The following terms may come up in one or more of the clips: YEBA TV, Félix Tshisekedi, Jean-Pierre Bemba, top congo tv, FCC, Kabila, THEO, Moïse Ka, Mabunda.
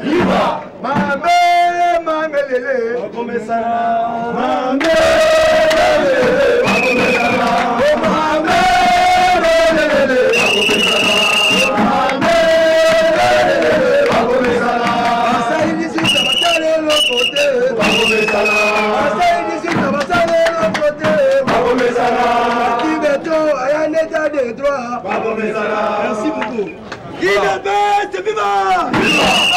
Viva! Mambele, mambelele, vai começar lá. Mambele, vai começar lá. Mambele, vai começar lá. Mambele, vai começar lá. Passar iniciar, passar no poder, vai começar lá. Passar iniciar, passar no poder, vai começar lá. Qui veut à un état de droit, va começar là. Merci beaucoup. Guinée-Bête, viva! Viva!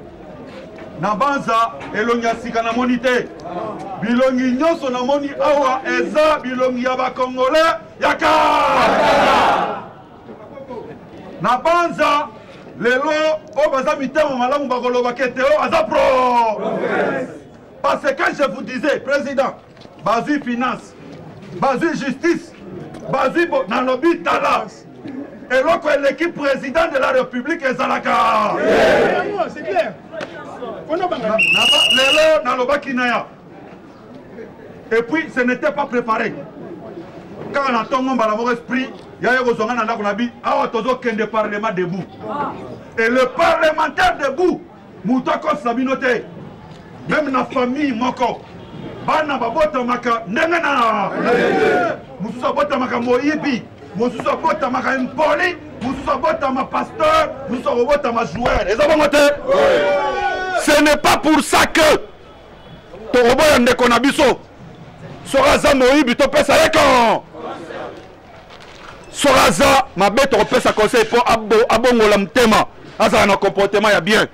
Nabanza et Lonyasika Namonite. Bilongi Nyoso Namoni Awa Eza, Bilongi Yaba Congolais, Yaka! Nabanza, Lelo, Obazamitemo, Malam Bagolobaketéo, Azapro! Parce que je vous disais, président, Basu Finance, Basu Justice, Basu Nanobi Talas. Et l'autre est l'équipe président de la République et Zalaka. C'est clair. Et puis, ce n'était pas préparé. Quand on entend mon mauvaise esprit, il y a eu le Parlement debout. Et le parlementaire debout, Moutako Sabinote, même la famille Moko, Bana Babotamaka, Nenana, Moutsabotamaka Moïbi. Nous sommes un poli, nous sommes un pasteur, nous sommes un joueur. Ce n'est pas pour ça que Torobo Yandekonabiso Soraza Moïbi te pèse avec un Soraza, ma bête te pèse à conseil pour Abongolam Tema. Aza un comportement ya bien.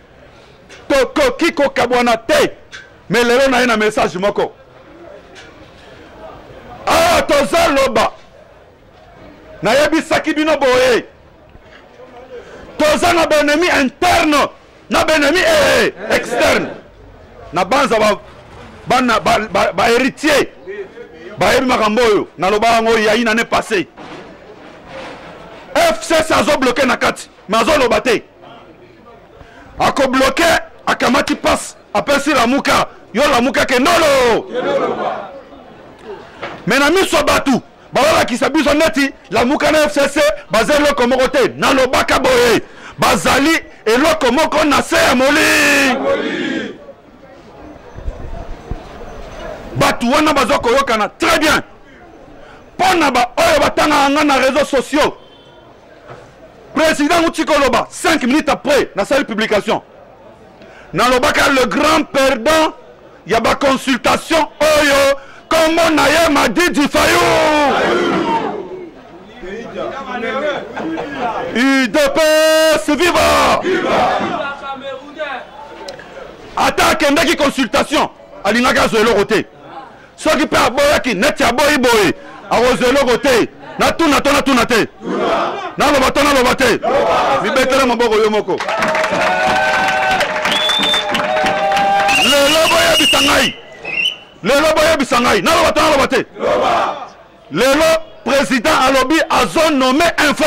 Toko Kiko Kabwana Te. Mais le on a un message moko. Ah, Toza Loba. Nayebi Sakibino Boe. Toza na benemi interne, na benemi externe. Na banza ba héritier. Ba yebi makamboyo, na loba ngo yayi na ne passé. FC sazo bloqué na kati, mazo loba te. Ako bloqué, akamati passe, apesi la muka, yo la muka ke nolo. Menami so batu. Bala qui s'abuse neti la Moukana FCC basé le Comoroté naloba kaboye bazali et le Comoko nasse amoli batouana bazoko yokana très bien pona ba oyo batanga na réseaux sociaux président Utikoloba 5 minutes après na sa publication naloba ka le grand perdant y a ba consultation oyo comme on a m'a dit du faillot. UDPS viva. Attaque une consultation. Alinaga Zoloroté. Ceux qui peuvent aboyer qui n'est pas aboyé boy. Arozoloroté. Natounaté. Nalobaté. Libétera mon bogo yomoko. Le lobo ya bisangai. Lelo boye bisangai na loba tanga loba te loba lelo président alobi azo nommé info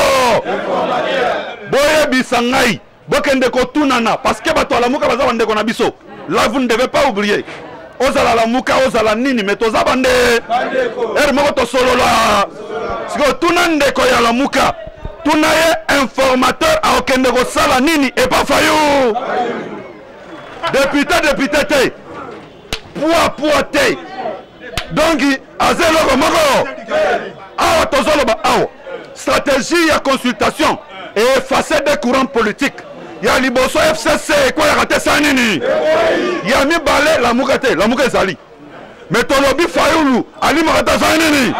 boye bisangai bokende ko tunana parce que bato la muka baza bande ko na biso là vous ne devez pas oublier ozala la muka ozala nini mais toza bande ermoko to solo la siko tunande ko ya la muka tunaye informateur a okende ko sala nini et pas fayu député té poids. Donc, Azelo Romoro, awa tozoloba awa. Stratégie ya consultation et effacer des courants politiques. Ya liboso FCC quoi ya raté ça nini. Ya mi balé la moukate zali. Mais ton lobby fayoulou, ali marata ça nini.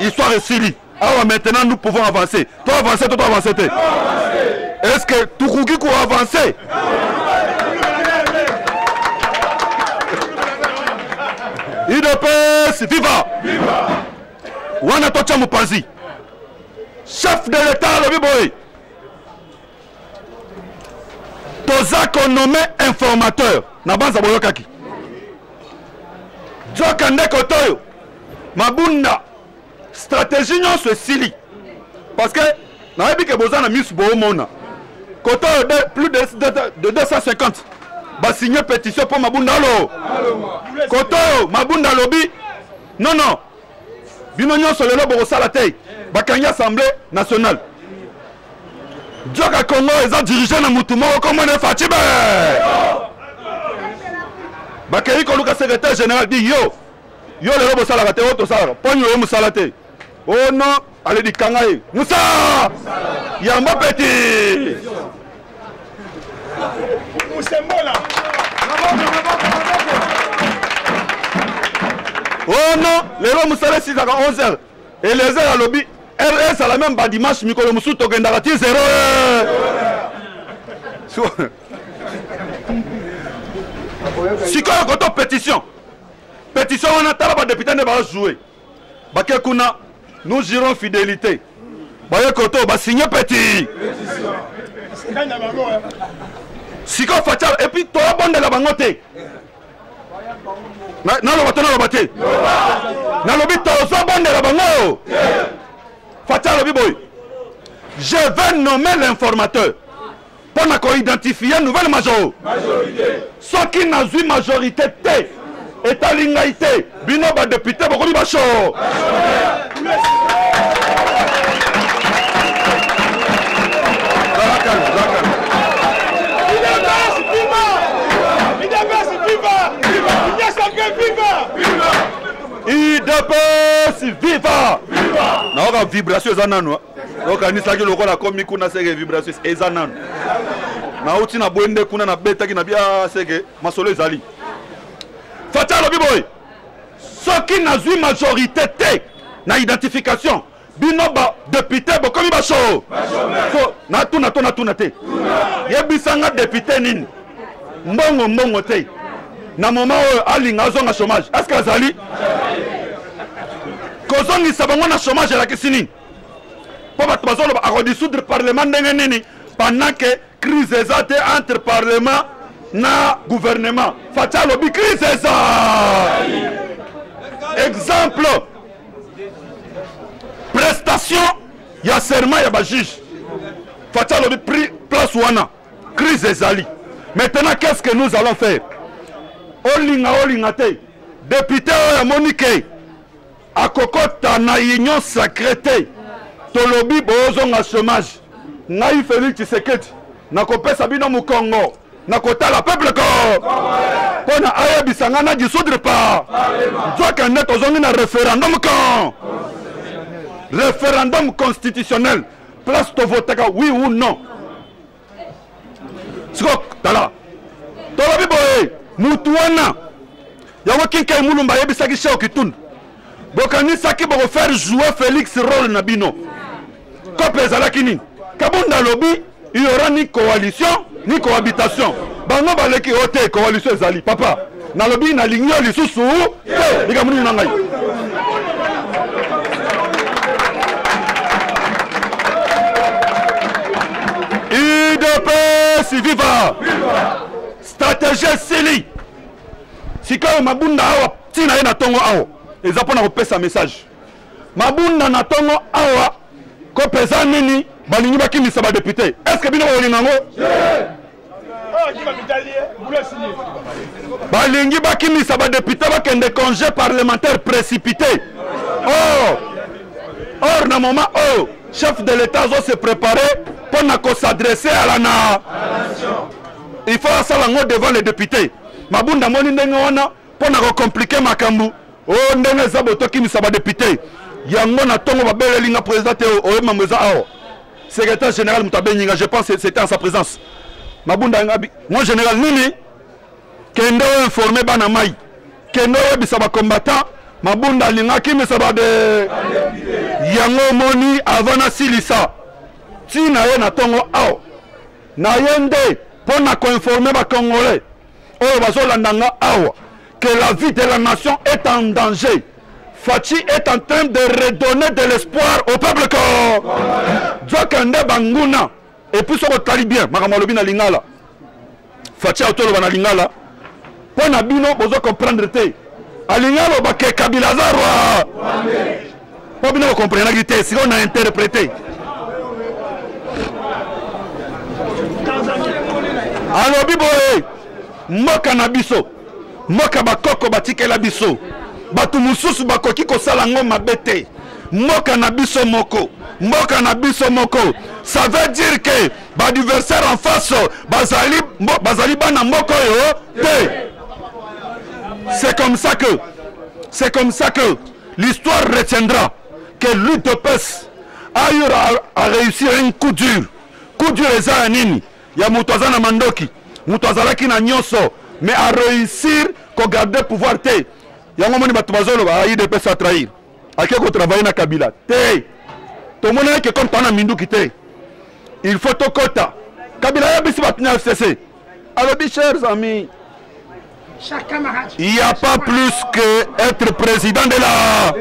Histoire est silly. Awa maintenant nous pouvons avancer. Toi avancer, toi avancer. Est-ce que Tukugi court avancer? UDPS, viva! Viva! Wana Tocha Mupanzi, chef de l'État, le Biboy. Toza qu'on nomme informateur. Nabanza boyokaki. Jokande kotoyo. Mabunda. Stratégie non se sili. Parce que na ebi ke bozana mis boomona. Kotoyo de plus de 250. Ba signer pétition pour Mabunda lo. Kotoyo Mabunda lobi. Non non. Binonyon sur le lobo rosa la tei. Bakanya assemblée nationale. Djoka Congo est dirigé dans Moutouma comme on est fatigué. Bakayiko Luka secrétaire général dit yo le lobo salate auto sala. Ponyo yo musalate. Oh non, allez dit kangaye. Moussa! Yambo petit. Moussa Mola. Oh non, les rois Moussa sont à 11h. Et les heures à lobby. RS à la même bas dimanche, Mikolo Moussou Togendarati, zéro. Si quand on a une pétition, on attend les députés ne vont pas jouer. Nous girons fidélité. On va signer petit. Si on fait ça, et puis tu as bon de la bangote. Non, on va te le battre. Non, on va te le battre. Je vais nommer l'informateur pour identifier une nouvelle majorité. Ceux qui n'ont pas eu majorité, et à l'ingalité, binoba député, beaucoup de bachos. Viva! Viva! Na oka vibration ezanano. Oka ni saki lokola komi kuna sege vibration ezanano. Na uti na boende kuna na betaki na bia sege masolo ezali. Fatalo biboy. Soki na zui majorité te na identification binoba député bokomi basho. So na tuna te. Yebisanga député nini? Mbongo te. Na moma oyo alinga zonga chômage. Est-ce que azali? Kozongi sabango na chômage la kisini. Po ba tbazolo ba dissoudre parlement ndenge nini pendant que crise ezate entre parlement na gouvernement. Fatalo bi crise eza. Exemple prestation ya serment ya ba juge. Fatalo bi place wana crise ezali. Maintenant qu'est-ce que nous allons faire? Olinga te député ya Monique à Kokota, na union secrétée. Tolobi bozonga chômage. Naï Félix Tshisekedi. Na kopé Sabino Mukongo. Na kota la peuple ko. Kona aya bisanga na dissoudre pas. Toi quand net ozongi na référendum ko. Référendum constitutionnel. Place to voteka oui ou non. Skok tala. Tolobi boy mutuana. Yawa kinkai mulumba yebisa ki shao kitun. Bokani saki boko faire jouer Félix rôle nabino. Kopé zalakini. Kabunda lobi, il y aura ni coalition, ni cohabitation. Bango baleki ote coalition zali papa. Na lobi na ligno li susu. Likamuni nangai. UDP si viva. Stratégie sili. Sika mabunda awa tina na tongo awo. Ils apprennent à repérer ce message. Mabunda natongo awa ko pesa nini balingi bakimi saba député. Est-ce que bino olinango? Oh, qui va m'italier? Boulot signé. Balingi bakimi saba député ba kende congé parlementaire précipité. Oh! Or na moment oh, chef de l'État doit se préparer pour na ko s'adresser à la nation. Il faut ça lango devant les députés. Mabunda moni ndenge wana pour na ko compliquer makambu. Oh ndenge zaboto kimi saba député yango na tongo babelinga président Théo oyema meza ao secrétaire général mutabeninga je pense c'était en sa présence mabunda ngabi mon général nini kendo informé bana mai kendo bisaba combattant mabunda linga kimi saba de yango moni avant na silisa tina ye na tongo ao na yende pona ko informer ba congolais oyo bazolandanga ao que la vie de la nation est en danger. Fatshi est en train de redonner de l'espoir au peuple congolais. Djokande Banguna. Et puis sur le Talibien, Maramalobi na lingala. Fatia Otolo banalingala. Pona bino bozo comprendre te. Alingalo ba ke Kabila zarwa. Pas bino comprendre la guité si on a interprété. Alors biboé moka na biso. Moka ba koko batikela biso. Batu mususu ba koki ko sala ngoma bete. Moka na biso moko. Moka na biso moko. Ça veut dire que l'adversaire en face, c'est comme ça que l'histoire retiendra que l'UDPS a réussi un coup dur. Coup dur et ça anime. Il y a Moutazana Mandoki, Moutazana Kina Nyonso, mais à réussir qu'on garde le pouvoir. Il y a un moment où l'UDPS a trahi. À qui on travaille dans Kabila. Tout le monde est comme pendant Minduki. Il faut tout quota. Kabila a bien maintenu à FCC. Alors, mes chers amis, il n'y a pas plus que être président de la.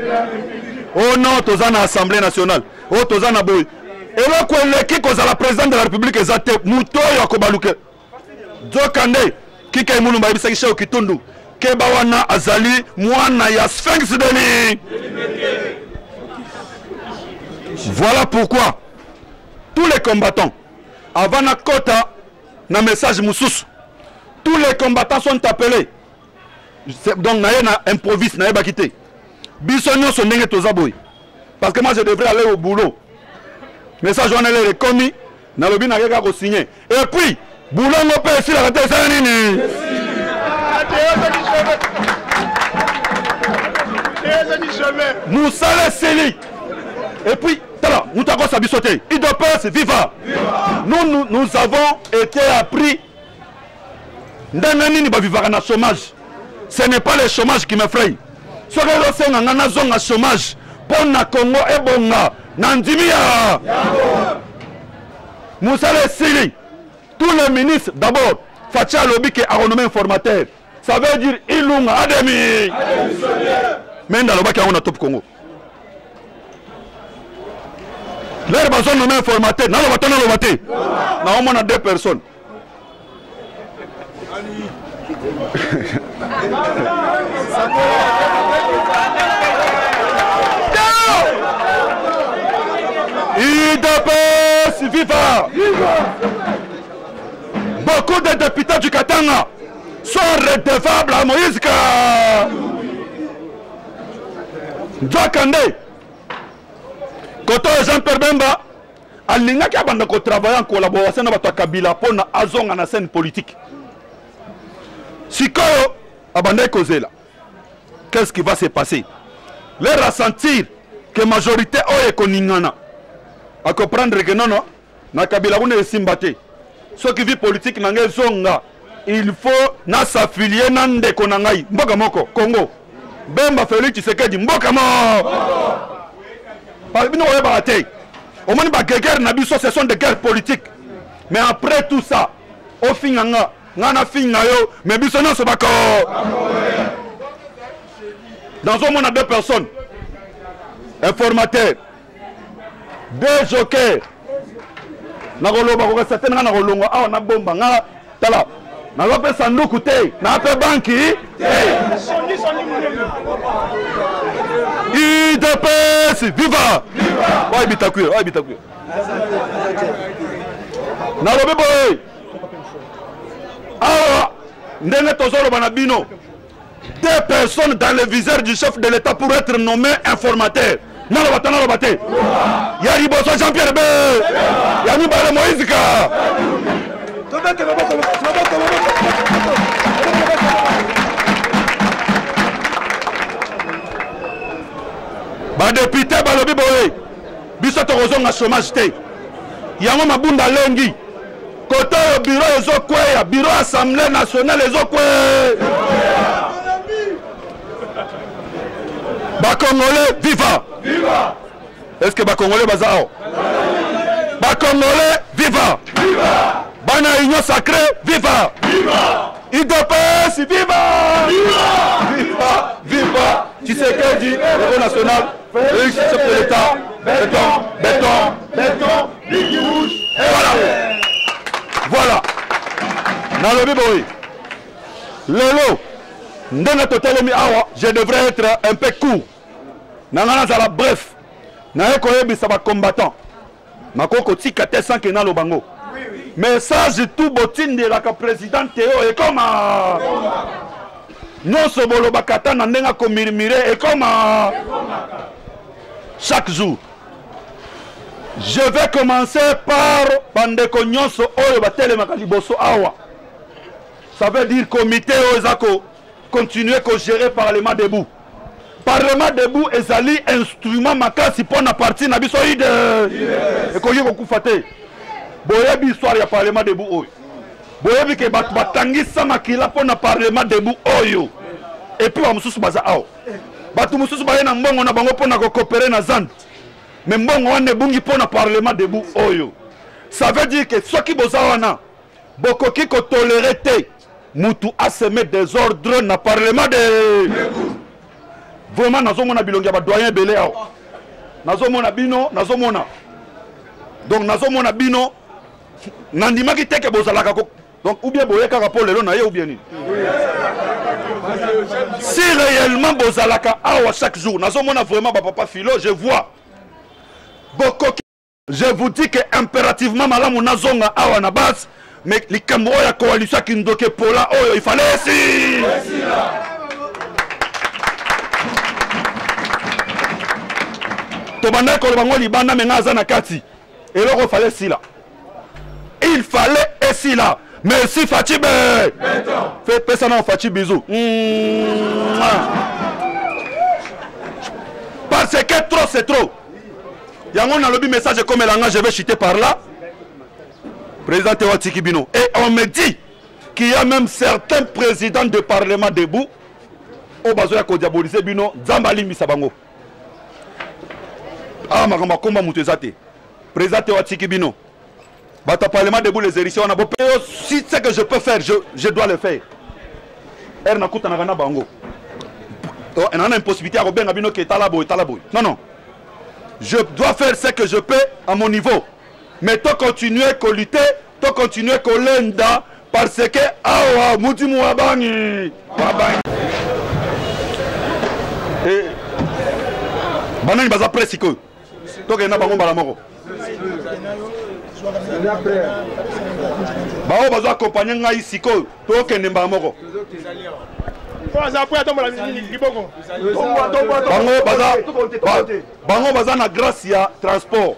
Oh non, tous en Assemblée nationale. Oh tous en aboy. Et là, quand l'équipe cause la présidente de la République est athée, Mouto Yakobaluke. Dokande, qui est Moulumba Ibisakisha au Kitundu, Kebawana Azali, Mouana Ya Sphinx Deni. Voilà pourquoi. Tous les combattants, avant la quota, na message moussous. Tous les combattants sont appelés. Donc, na improvise, na bakité. Bisonio son n'est aux aboy. Parce que moi, je devrais aller au boulot. Message on est les commis, na le bin n'a rien à signer. Et puis, boulot n'a pas ici la tête. Moussa le Seli. Et puis, nous t'avons sabisoté. UDPS, viva! Nous avons été appris. Nous vivons dans le chômage. Ce n'est pas le chômage qui m'effraie. Ce que nous sommes dans le chômage, pour le Congo et Bonga, Nandimia! Moussa le Sili, tous les ministres, d'abord, Fatia Lobi qui a renommé informateur. Ça veut dire Ilunga Ademi! Mais dans le bac, on a top Congo. L'air besoin nommé informateur, non le voté, non on a deux personnes. UDPS, viva! Beaucoup de députés du Katanga sont redevables à Moïse Ka. Dokande. Quand Jean-Pierre Bemba a travaillé en collaboration avec Kabila pour la scène politique. Si qu'est-ce qui va se passer? Les ressentir que la majorité est Koningana. À comprendre que non, non, Kabila est simbaté. Ceux qui vivent politique, il faut s'affilier à Konangai. Mbokamoko, Congo. Bemba Félix Tshisekedi, Mbokamoko. Au moins, les guerres n'abusent, ce sont des guerres politiques. Mais après tout ça, au fin, mais bisonnant ce bac. Dans un monde, deux personnes, informateurs, deux jokers. N'a on a bombe, tala. N'a pas sandoukou, n'a pas banki. UDPS, viva! Viva! Oi Bitakuya, oi Bitakuya. Nalobe boy. Ah, ndenge tozolo banabino. Deux personnes dans le viseur du chef de l'État pour être nommé informateur. Nalobata nalobate. Yari boso Jean-Pierre B. Yami bala Moïse Ka. Ba député balobi boye biso tokozonga chômage te yango mabunda lengi koto yo bureau ezokweya bureau assemblée nationale ezokweya bakongole viva viva est-ce que bakongole bazao bakongole viva viva bana union sacrée viva viva UDPS viva viva viva viva Tshisekedi le national Félix, chef de l'État, béton, ligne rouge, et voilà. Voilà. Je devrais être un peu court. Bref, je suis un combattant. Je suis un combattant. Message tout botine de la présidente Théo et comme non ce bolobakata n'anga ko murmurer et comme chaque jour je vais commencer par bandeko nyonso oyo batelema ka liboso awa, ça veut dire comité ezako continuer ko gérer parlement debout. Parlement debout ezali instrument makasi pona parti na biso ide et ko yiko kufate. Boyebi histoire ya parlement debout oyo. Boyebi ke batu batangisa makila pona parlement debout oyo. Et puis ba mususu baza awo. Batu mususu baye na mbongo na bango pona ko coopérer na zand. Mais mbongo wana bungi pona parlement debout oyo. Ça veut dire que soki boza wana bokoki ko tolérer té mutu a semer des ordres na parlement debout. Vraiment nazomona bilongi ba doyen belé awo. Nazomona bino, nazomona. Donc nazomona bino Nandima qui teke bozala kako. Donc ou bien boyeka rapport lelo na ye ou bien ni. Si réellement bozala ka awa chaque jour, nazomona vraiment ba papa Philo, je vois. Bokoki, je vous dis que impérativement malamu nazonga awa na base, mais likambo ya coalition ki ndoke pola oyo il fallait si. Tobanda ko bango libanda menga za na kati. Et loko fallait si là. Il fallait ici là. Merci Fatibé. Fais ça non Fatibé bisous. Parce que trop c'est trop. Yango na lobi message comme l'anga je vais chuter par là. Président Théo Tsikibino. Et on me dit qu'il y a même certains présidents de parlement debout au bazoya ko diaboliser bino Zambali Misabango. Ah magamba komba mutezate. Président Théo Tsikibino. Bata parlement debout les héritiers, on a beau payer. Si c'est que je peux faire, je dois le faire. Elle n'a coûté un bango. Elle a une possibilité à Robin Abino qui est à la boue. Non, non. Je dois faire ce que je peux à mon niveau. Mais toi continuer à lutter, toi continuer à l'enda parce que. Ah, Moutimouha Bangi. Et. Banani Baza Pressico. Toi qui es un bango balamoro. Bao bazo accompagner ngai siko to kende mbamoko bango baza na grâce ya transport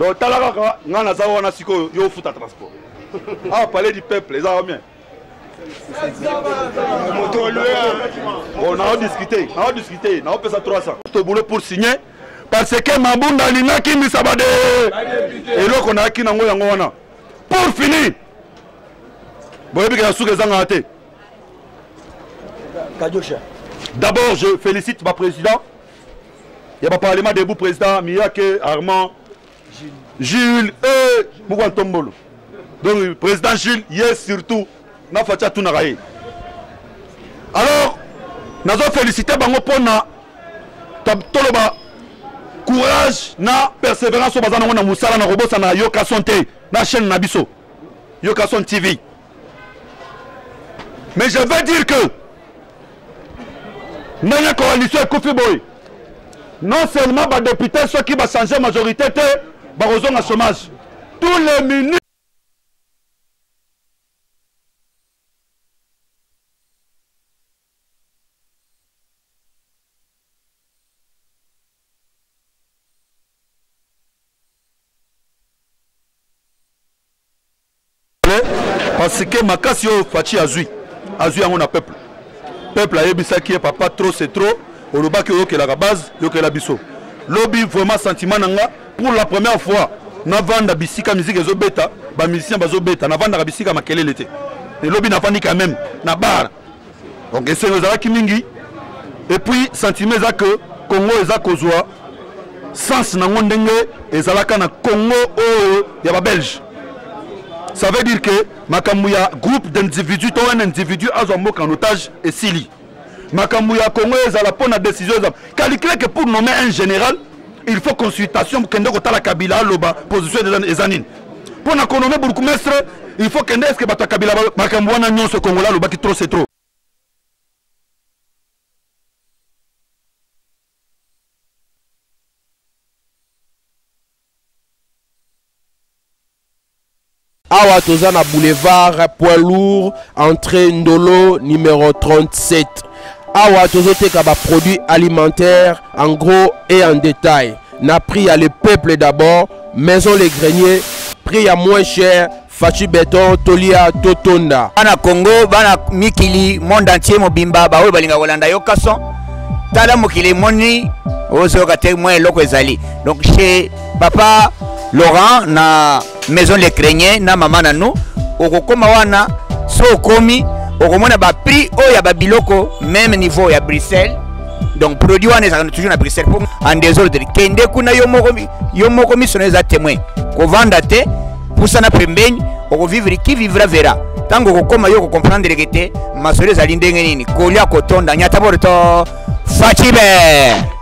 donc talaka nga na zawa na siko yo futa transport ah parler du peuple les arméens on a discuté on pesa 300 to boulot pour signer. Parce que Mabunda n'a qui mis sabade. Et là qu'on a qui n'a pas. Pour finir, vous voyez que la souche est arrêtée. D'abord, je félicite ma président. Il y a un parlement debout, président Miyake, Armand, Jules et Mougan Tombolo. Donc, le président Jules, il est surtout na fatia tout naraye. Alors, nous avons félicité Bango Pona Toloba. Courage, na persévérance au bazar na musala na robosa na yoka santé na chaîne na biso yoka son TV. Mais je veux dire que nana coalition Kofi Boy non seulement ba député ceux qui va changer majorité ba rozonga chômage tous les ministres parce que ma cassio fachi azui on a peuple a ebisa qui est papa trop c'est trop au loba que yoke la base yoke la biso lobby vraiment sentiment nanga pour la première fois na vanda bisika musique ezo beta ba musicien bazo beta na vanda bisika makelele te le lobby na vandi quand même na bar donc c'est nous qui mingi et puis sentiment ça que Congo eza kozwa sens nango ndenge ezalaka na Congo o ya ba belge. Ça veut dire que Makamouya, groupe d'individus, toi un individu a son mot en otage et Sili. Makamouya Congo a la bonne décision. Calculez que pour nommer un général, il faut consultation pour que nous la Kabila, l'oba, position des Zanines. pour nous nommer bourgmestre, il faut que Kabila Bakambouana Nyon ce Congolais le baki trop c'est trop. Awa tozana boulevard poids lourd entrée Ndolo numéro 37. Awa tozoteka ba produits alimentaires en gros et en détail. Na prix à le peuple d'abord, maison les greniers, prix à moins cher, fachi béton, tolia, totonda. Bana Congo, bana mikili, monde entier mobimba ba oyo balinga kolanda yo kason. Tala mokili moni ozo kate mwen loko ezali. Donc chez papa Laurent na maison les craignés na maman na nous okokoma wana so komi okomona ba prix o ya ba biloko même niveau ya Bruxelles donc produit wana ça toujours na Bruxelles en désordre kende kuna yo mokomi soneza témoin ko vanda te poussa na pembeni ko vivre qui vivra verra tango okokoma yo ko comprendre que te masore za lindenge nini kolia kotonda nyata borto fachibe.